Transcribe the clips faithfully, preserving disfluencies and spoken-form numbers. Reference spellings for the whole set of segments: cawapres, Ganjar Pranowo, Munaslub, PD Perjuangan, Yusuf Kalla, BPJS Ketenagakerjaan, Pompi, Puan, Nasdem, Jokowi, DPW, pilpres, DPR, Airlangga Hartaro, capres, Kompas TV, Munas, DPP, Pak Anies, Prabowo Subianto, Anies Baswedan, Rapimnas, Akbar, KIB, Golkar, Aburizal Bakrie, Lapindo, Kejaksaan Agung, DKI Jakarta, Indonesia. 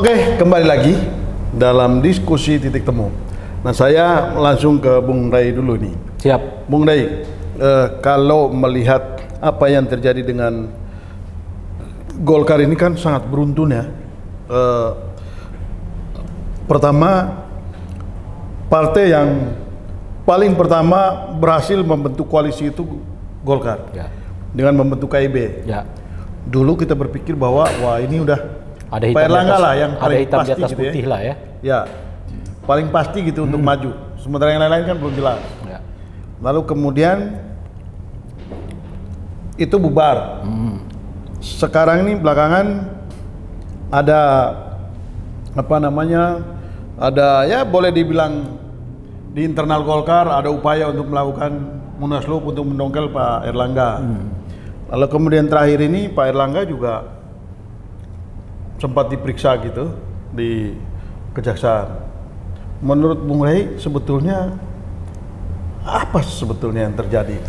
Oke, kembali lagi dalam diskusi titik temu. Nah, saya langsung ke Bung Ray dulu nih. Siap. Bung Ray, eh, kalau melihat apa yang terjadi dengan Golkar ini kan sangat beruntun ya. Eh, pertama, partai yang paling pertama berhasil membentuk koalisi itu Golkar ya. Dengan membentuk K I B. Ya. Dulu kita berpikir bahwa wah ini udah ada hitam di atas, lah yang paling ada hitam pasti di atas gitu putih ya. Lah ya. Ya. Paling pasti gitu hmm. untuk maju. Sementara yang lain-lain kan belum jelas. Ya. Lalu kemudian itu bubar. Hmm. Sekarang ini belakangan ada apa namanya? Ada ya boleh dibilang di internal Golkar ada upaya untuk melakukan Munaslub untuk mendongkel Pak Airlangga. Hmm. Lalu kemudian terakhir ini Pak Airlangga juga sempat diperiksa gitu di Kejaksaan. Menurut Bung Ray sebetulnya apa sebetulnya yang terjadi?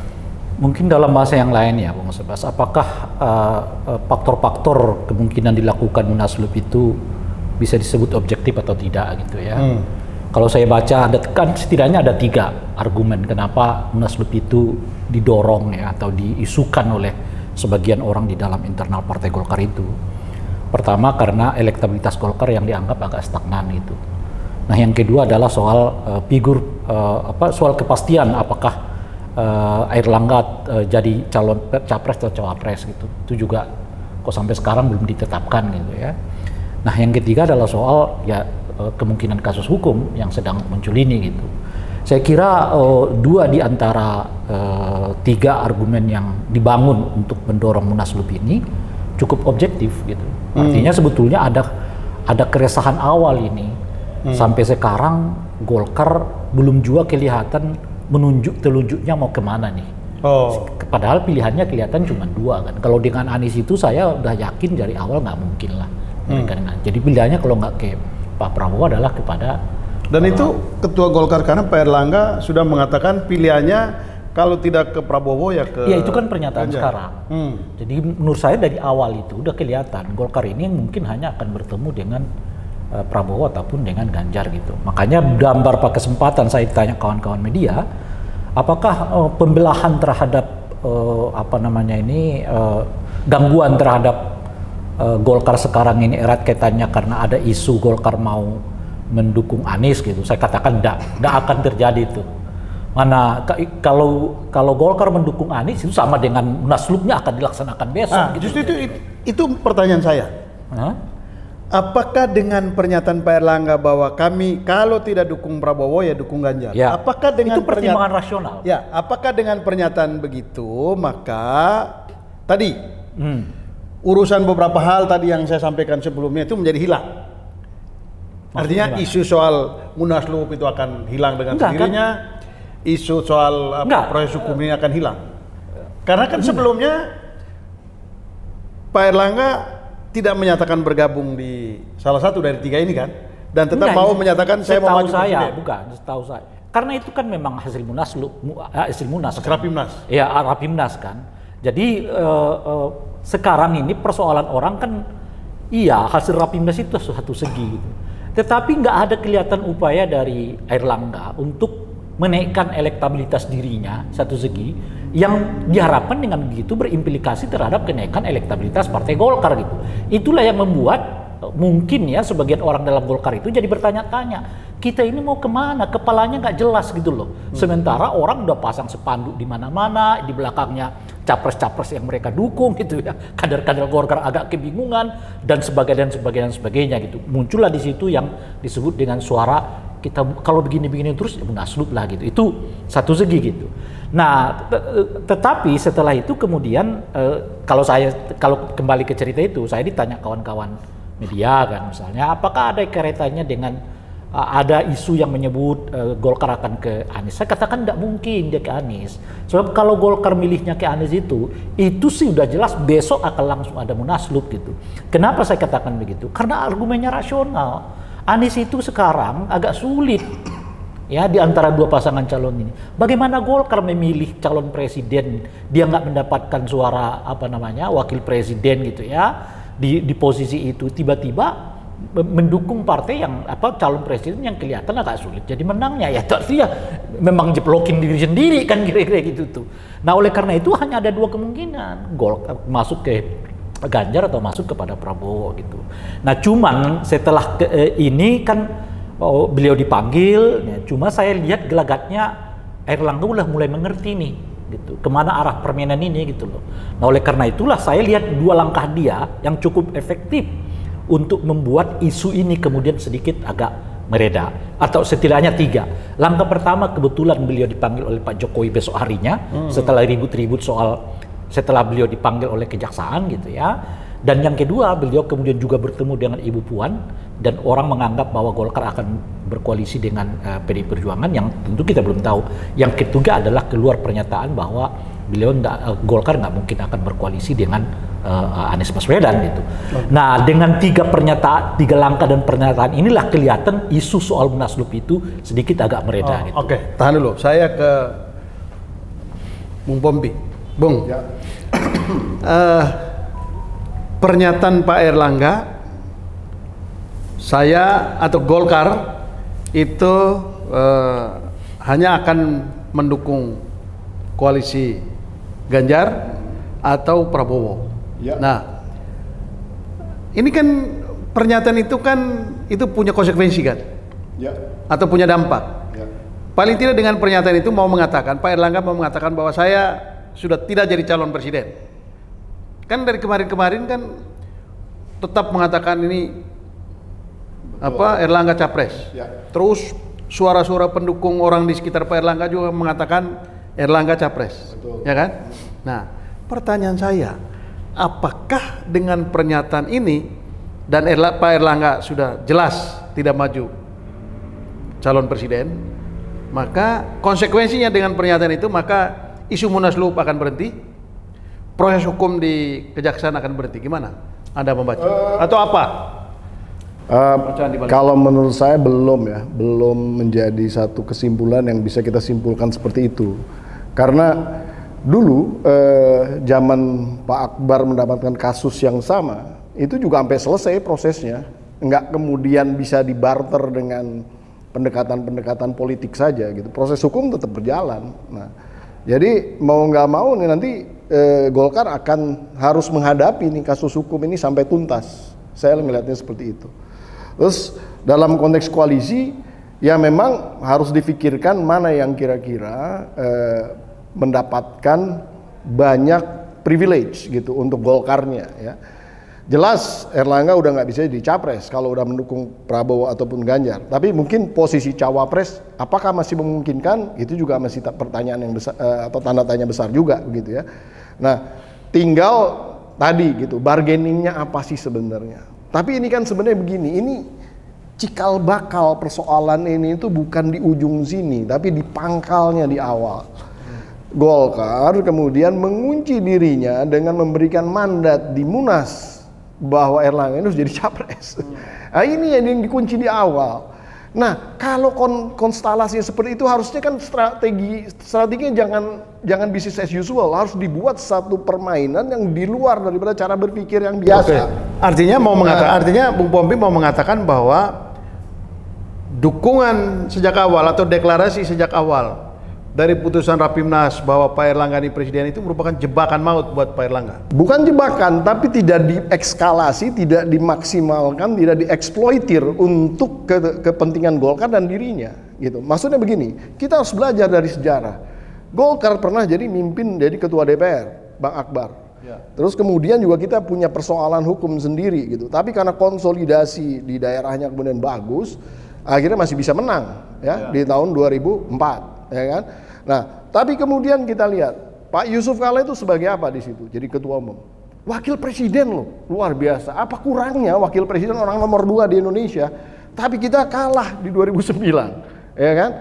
Mungkin dalam bahasa yang lain ya Bung Sebas, apakah faktor-faktor uh, uh, kemungkinan dilakukan Munaslub itu bisa disebut objektif atau tidak gitu ya? Hmm. Kalau saya baca ada kan setidaknya ada tiga argumen kenapa Munaslub itu didorong ya atau diisukan oleh sebagian orang di dalam internal Partai Golkar itu. Pertama karena elektabilitas Golkar yang dianggap agak stagnan itu. Nah yang kedua adalah soal uh, figur uh, apa soal kepastian apakah uh, Airlangga uh, jadi calon capres atau cawapres gitu. Itu juga kok sampai sekarang belum ditetapkan gitu ya. Nah yang ketiga adalah soal ya kemungkinan kasus hukum yang sedang muncul ini gitu. Saya kira uh, dua di antara uh, tiga argumen yang dibangun untuk mendorong Munaslub ini cukup objektif gitu. Artinya hmm. sebetulnya ada ada keresahan awal ini hmm. sampai sekarang Golkar belum juga kelihatan menunjuk telunjuknya mau kemana nih. Oh. Padahal pilihannya kelihatan cuma dua kan. Kalau dengan Anies itu saya udah yakin dari awal nggak mungkin lah. Hmm. Jadi pilihannya kalau nggak ke Pak Prabowo adalah kepada dan uh, itu ketua Golkar karena Pak Airlangga sudah mengatakan pilihannya kalau tidak ke Prabowo ya ke ya itu kan pernyataan Ganjar. Sekarang hmm. jadi menurut saya dari awal itu udah kelihatan Golkar ini mungkin hanya akan bertemu dengan uh, Prabowo ataupun dengan Ganjar gitu. Makanya gambar Pak kesempatan saya tanya kawan-kawan media apakah uh, pembelahan terhadap uh, apa namanya ini uh, gangguan terhadap Golkar sekarang ini erat kaitannya karena ada isu Golkar mau mendukung Anies gitu. Saya katakan tidak akan terjadi itu. Mana kalau kalau Golkar mendukung Anies itu sama dengan Munaslubnya akan dilaksanakan besok. Ah, gitu. Justru itu, itu itu pertanyaan saya. Hah? Apakah dengan pernyataan Pak Airlangga bahwa kami kalau tidak dukung Prabowo ya dukung Ganjar? Ya. Apakah dengan itu pertimbangan rasional? Ya. Apakah dengan pernyataan begitu maka tadi? Hmm. Urusan beberapa hal tadi yang saya sampaikan sebelumnya itu menjadi hilang. Artinya Maksudnya isu mana? Soal Munaslub itu akan hilang dengan Enggak, sendirinya. Kan? Isu soal apa, proses hukum ini akan hilang. Karena kan sebelumnya Pak Airlangga tidak menyatakan bergabung di salah satu dari tiga ini kan, dan tetap Enggak, mau menyatakan saya mau maju saya, bukan, setahu saya. Karena itu kan memang hasil Munaslub, hasil Munas. Rapimnas. Iya, Rapimnas kan. Jadi uh, uh, sekarang ini persoalan orang kan iya hasil Rapimnas itu satu segi gitu. Tetapi nggak ada kelihatan upaya dari Airlangga untuk menaikkan elektabilitas dirinya satu segi yang diharapkan dengan begitu berimplikasi terhadap kenaikan elektabilitas Partai Golkar gitu. Itulah yang membuat mungkin ya sebagian orang dalam Golkar itu jadi bertanya-tanya kita ini mau kemana, kepalanya nggak jelas gitu loh. Sementara orang udah pasang spanduk di mana-mana, di belakangnya capres-capres yang mereka dukung gitu ya, kader-kader Golkar agak kebingungan dan sebagainya dan sebagainya dan sebagainya gitu. Muncullah di situ yang disebut dengan suara kita kalau begini-begini terus ya Munaslub lah gitu. Itu satu segi gitu. Nah, tetapi setelah itu kemudian eh, kalau saya kalau kembali ke cerita itu saya ditanya kawan-kawan media kan misalnya apakah ada kaitannya dengan uh, ada isu yang menyebut uh, Golkar akan ke Anies. Saya katakan tidak mungkin dia ke Anies sebab kalau Golkar milihnya ke Anies itu itu sih udah jelas besok akan langsung ada Munaslub gitu. Kenapa saya katakan begitu? Karena argumennya rasional. Anies itu sekarang agak sulit ya di antara dua pasangan calon ini. Bagaimana Golkar memilih calon presiden dia nggak mendapatkan suara apa namanya wakil presiden gitu ya. Di, di posisi itu tiba-tiba mendukung partai yang apa calon presiden yang kelihatan agak sulit jadi menangnya, ya artinya memang jeplokin diri sendiri kan kira-kira gitu tuh. Nah oleh karena itu hanya ada dua kemungkinan, Golkar masuk ke Ganjar atau masuk kepada Prabowo gitu. Nah cuman setelah ke, eh, ini kan oh, beliau dipanggil, ya, cuma saya lihat gelagatnya Airlangga udah mulai mengerti nih gitu kemana arah permainan ini gitu loh. Nah oleh karena itulah saya lihat dua langkah dia yang cukup efektif untuk membuat isu ini kemudian sedikit agak mereda, atau setidaknya tiga. Langkah pertama, kebetulan beliau dipanggil oleh Pak Jokowi besok harinya, hmm. setelah ribut-ribut soal, setelah beliau dipanggil oleh kejaksaan gitu ya. Dan yang kedua, beliau kemudian juga bertemu dengan Ibu Puan, dan orang menganggap bahwa Golkar akan berkoalisi dengan uh, P D Perjuangan, yang tentu kita belum tahu. Yang ketiga adalah keluar pernyataan bahwa beliau nggak, uh, Golkar nggak mungkin akan berkoalisi dengan uh, Anies Baswedan gitu. Nah dengan tiga pernyataan, tiga langkah dan pernyataan inilah kelihatan isu soal Munaslub itu sedikit agak mereda. Oh, gitu. Oke, okay. Tahan dulu. Saya ke Bung Pompi, Bung. Ya. uh, pernyataan Pak Airlangga, saya atau Golkar itu uh, hanya akan mendukung koalisi Ganjar atau Prabowo. Ya. Nah, ini kan pernyataan itu kan itu punya konsekuensi kan? Ya. Atau punya dampak. Ya. Paling tidak dengan pernyataan itu mau mengatakan Pak Airlangga mau mengatakan bahwa saya sudah tidak jadi calon presiden. Kan dari kemarin-kemarin kan tetap mengatakan ini apa Airlangga capres. Ya. Terus suara-suara pendukung orang di sekitar Pak Airlangga juga mengatakan Airlangga capres, betul. Ya kan? Nah, pertanyaan saya, apakah dengan pernyataan ini dan Erla, Pak Airlangga sudah jelas tidak maju calon presiden, maka konsekuensinya dengan pernyataan itu maka isu Munaslub akan berhenti, proses hukum di kejaksaan akan berhenti. Gimana? Anda membaca? Uh, Atau apa? Uh, kalau menurut saya belum ya, belum menjadi satu kesimpulan yang bisa kita simpulkan seperti itu. Karena dulu eh, zaman Pak Akbar mendapatkan kasus yang sama, itu juga sampai selesai prosesnya, nggak kemudian bisa dibarter dengan pendekatan-pendekatan politik saja gitu. Proses hukum tetap berjalan. Nah, jadi mau nggak mau nih nanti eh, Golkar akan harus menghadapi nih kasus hukum ini sampai tuntas. Saya melihatnya seperti itu. Terus dalam konteks koalisi ya memang harus difikirkan mana yang kira-kira eh, mendapatkan banyak privilege gitu untuk Golkarnya ya. Jelas Airlangga udah nggak bisa jadi capres kalau udah mendukung Prabowo ataupun Ganjar. Tapi mungkin posisi cawapres apakah masih memungkinkan itu juga masih pertanyaan yang besar eh, atau tanda tanya besar juga begitu ya. Nah tinggal tadi gitu bargainingnya apa sih sebenarnya. Tapi ini kan sebenarnya begini, ini cikal bakal persoalan ini itu bukan di ujung sini, tapi di pangkalnya di awal. Golkar kemudian mengunci dirinya dengan memberikan mandat di Munas bahwa Airlangga itu jadi capres. Nah, ini yang dikunci di awal. Nah, kalau kon konstelasinya seperti itu harusnya kan strategi strateginya jangan jangan business as usual, harus dibuat satu permainan yang di luar daripada cara berpikir yang biasa. Okay. Artinya mau mengatakan, artinya Bung Pompi mau mengatakan bahwa dukungan sejak awal atau deklarasi sejak awal dari putusan Rapimnas bahwa Pak Airlangga ini presiden itu merupakan jebakan maut buat Pak Airlangga. Bukan jebakan, tapi tidak diekskalasi, tidak dimaksimalkan, tidak dieksploitir untuk ke kepentingan Golkar dan dirinya. Gitu. Maksudnya begini, kita harus belajar dari sejarah. Golkar pernah jadi mimpin jadi ketua D P R, Bang Akbar. Ya. Terus kemudian juga kita punya persoalan hukum sendiri gitu. Tapi karena konsolidasi di daerahnya kemudian bagus, akhirnya masih bisa menang ya, ya. Di tahun dua ribu empat, ya kan? Nah, tapi kemudian kita lihat Pak Yusuf Kalla itu sebagai apa di situ? Jadi ketua umum. Wakil presiden loh, luar biasa. Apa kurangnya wakil presiden orang nomor dua di Indonesia? Tapi kita kalah di dua ribu sembilan, ya kan?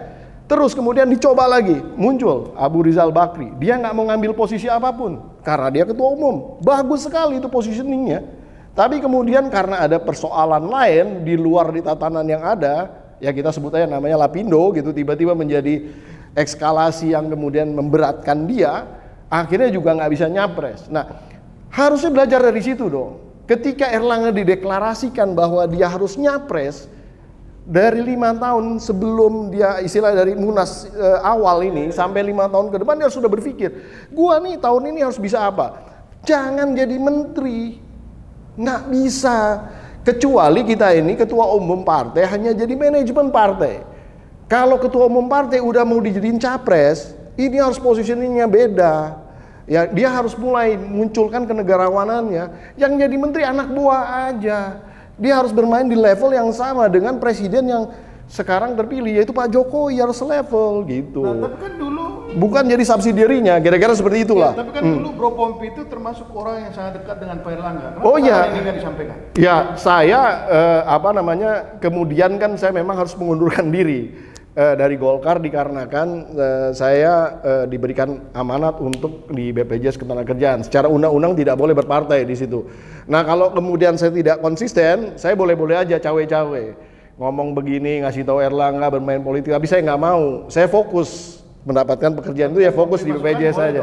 Terus kemudian dicoba lagi, muncul Aburizal Bakrie. Dia nggak mau ngambil posisi apapun, karena dia ketua umum. Bagus sekali itu positioningnya. Tapi kemudian karena ada persoalan lain di luar di tatanan yang ada, ya kita sebut aja namanya Lapindo gitu, tiba-tiba menjadi ekskalasi yang kemudian memberatkan dia, akhirnya juga nggak bisa nyapres. Nah, harusnya belajar dari situ dong. Ketika Airlangga dideklarasikan bahwa dia harus nyapres, dari lima tahun sebelum dia istilah dari munas e, awal ini sampai lima tahun ke depan dia sudah berpikir, gua nih tahun ini harus bisa apa? Jangan jadi menteri, nggak bisa. Kecuali kita ini ketua umum partai hanya jadi manajemen partai. Kalau ketua umum partai udah mau dijadiin capres, ini harus posisinya beda. Ya dia harus mulai munculkan kenegarawanannya. Yang jadi menteri anak buah aja. Dia harus bermain di level yang sama dengan presiden yang sekarang terpilih, yaitu Pak Jokowi, harus level gitu. Nah, tapi kan dulu bukan jadi subsidiarinya, gara-gara seperti itulah. Ya, tapi kan hmm. dulu Bro Pompi itu termasuk orang yang sangat dekat dengan Pak Airlangga. Oh iya. Ini nggak disampaikan. Ya, saya eh, apa namanya? Kemudian kan saya memang harus mengundurkan diri eh, dari Golkar dikarenakan eh, saya eh, diberikan amanat untuk di B P J S Ketenagakerjaan. Secara undang-undang tidak boleh berpartai di situ. Nah, kalau kemudian saya tidak konsisten, saya boleh-boleh aja cawe-cawe, ngomong begini, ngasih tahu Airlangga bermain politik. Tapi saya nggak mau. Saya fokus mendapatkan pekerjaan itu, ya fokus di B P J S saja.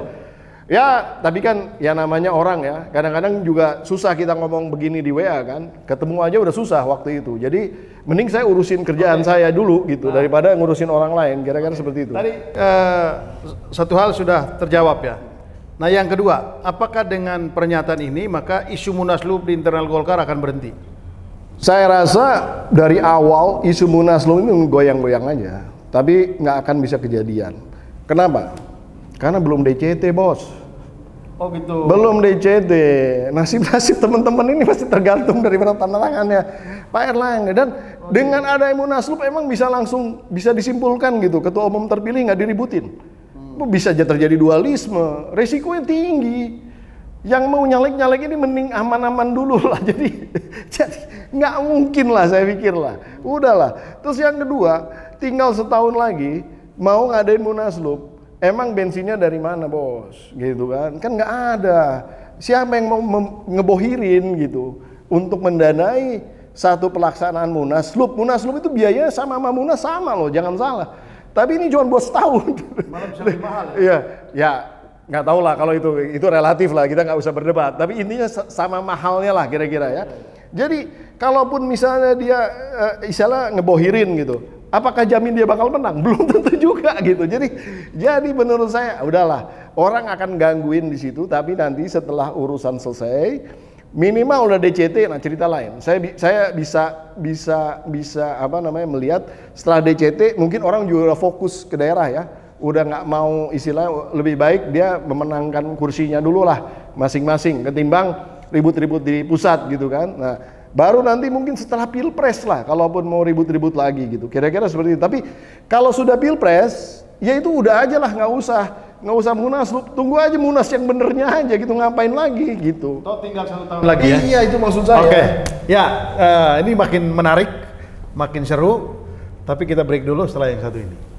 Ya, tapi kan ya namanya orang ya. Kadang-kadang juga susah kita ngomong begini di W A kan. Ketemu aja udah susah waktu itu. Jadi mending saya urusin kerjaan saya dulu gitu daripada ngurusin orang lain. Kira-kira seperti itu. Tadi eh, satu hal sudah terjawab ya. Nah yang kedua, apakah dengan pernyataan ini maka isu Munaslub di internal Golkar akan berhenti? Saya rasa dari awal isu Munaslub ini goyang-goyang aja, tapi nggak akan bisa kejadian. Kenapa? Karena belum D C T bos. Oh gitu. Belum D C T. Nasib-nasib teman-teman ini pasti tergantung dari mana tanda tangannya Pak Airlangga. Dan oh, dengan gitu. Ada Munaslub emang bisa langsung bisa disimpulkan gitu, ketua umum terpilih nggak diributin. Bisa aja terjadi dualisme, resikonya tinggi. Yang mau nyalek-nyalek ini mending aman-aman dulu lah. Jadi jadi nggak mungkin lah saya pikir lah. Udahlah. Terus yang kedua, tinggal setahun lagi mau ngadain Munaslub. Emang bensinnya dari mana bos? Gitu kan? Kan nggak ada. Siapa yang mau ngebohirin gitu untuk mendanai satu pelaksanaan Munaslub? Munaslub itu biayanya sama sama Munas sama loh, jangan salah. Tapi ini cuma buat setahun. Malah bisa lebih mahal ya? Iya, ya nggak tahu lah kalau itu itu relatif lah, kita nggak usah berdebat. Tapi intinya sama mahalnya lah kira-kira ya. Jadi kalaupun misalnya dia e, istilah ngebohirin gitu, apakah jamin dia bakal menang? Belum tentu juga gitu. Jadi jadi menurut saya udahlah, orang akan gangguin di situ. Tapi nanti setelah urusan selesai, minimal udah D C T, nah cerita lain. Saya saya bisa bisa bisa apa namanya melihat setelah D C T mungkin orang juga udah fokus ke daerah ya. Udah nggak mau istilah, lebih baik dia memenangkan kursinya dulu lah masing-masing ketimbang ribut-ribut di pusat gitu kan. Nah, baru nanti mungkin setelah pilpres lah kalaupun mau ribut-ribut lagi gitu. Kira-kira seperti itu. Tapi kalau sudah pilpres ya itu udah aja lah, nggak usah. Nggak usah Munas, tunggu aja Munas yang benernya aja gitu, ngapain lagi gitu. Toh tinggal satu tahun lagi ya? Iya itu maksud saya. Oke, okay. Ya uh, ini makin menarik, makin seru. Tapi kita break dulu setelah yang satu ini.